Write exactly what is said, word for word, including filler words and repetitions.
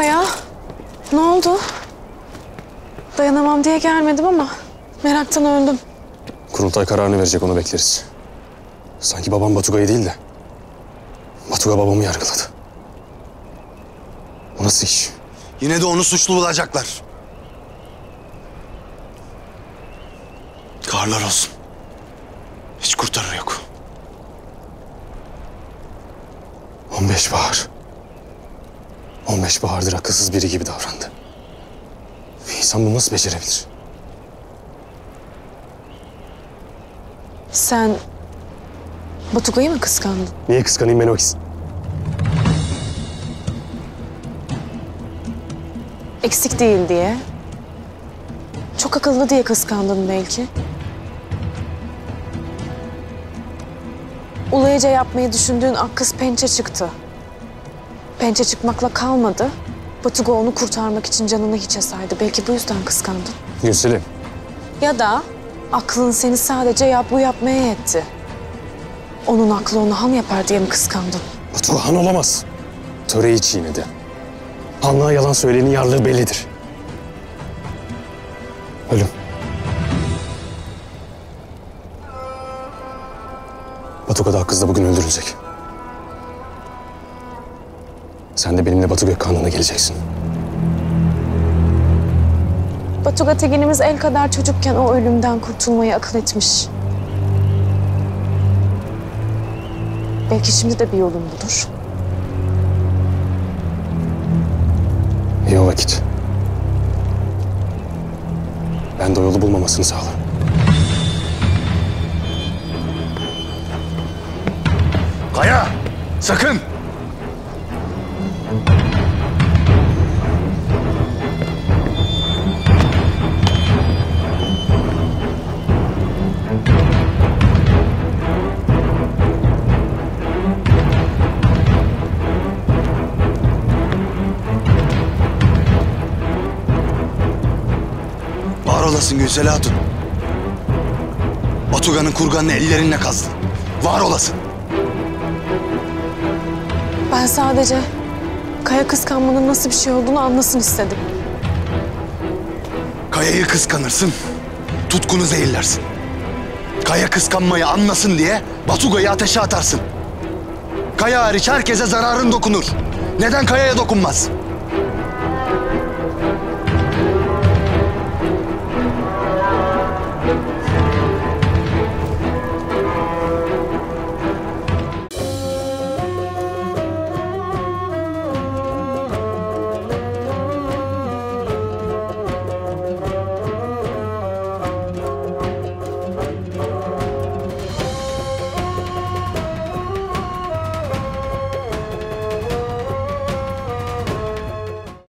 Kaya, ne oldu? Dayanamam diye gelmedim ama meraktan öldüm. Kurultay kararını verecek, onu bekleriz. Sanki babam Batuga'yı değil de Batuga babamı yargıladı. Bu nasıl iş? Yine de onu suçlu bulacaklar. Karlar olsun. Hiç kurtarır yok. on beş bahar. on beş bahardır akılsız biri gibi davrandı. İnsan bunu nasıl becerebilir? Sen Batuga'yı mı kıskandın? Niye kıskanayım Melokis? Eksik değil diye, çok akıllı diye kıskandın belki. Ulayıca yapmayı düşündüğün Akkız pençe çıktı. Pençe çıkmakla kalmadı. Batuga onu kurtarmak için canını hiçe saydı. Belki bu yüzden kıskandın. Gülselim. Ya da aklın seni sadece yap bu yapmaya yetti. Onun aklı onu han yapar diye mi kıskandın? Batuga han olamaz. Töreyi çiğnedi. Hanlığa yalan söyleyenin yarlığı bellidir. Ölüm. Batuga da Akkız da bugün öldürülecek. Sen de benimle Batı Gök Kağanlığı'na geleceksin. Batuga Tegin'imiz el kadar çocukken o ölümden kurtulmayı akıl etmiş. Belki şimdi de bir yolun bulur. İyi o vakit. Ben de o yolu bulmamasını sağlarım. Kaya! Sakın! Var olasın Gülselim Hatun. Batuga'nın kurganını ellerinle kazdın. Var olasın. Ben sadece Kaya kıskanmanın nasıl bir şey olduğunu anlasın istedim. Kaya'yı kıskanırsın, tutkunu zehirlersin. Kaya kıskanmayı anlasın diye Batuga'yı ateşe atarsın. Kaya hariç herkese zararın dokunur. Neden Kaya'ya dokunmaz?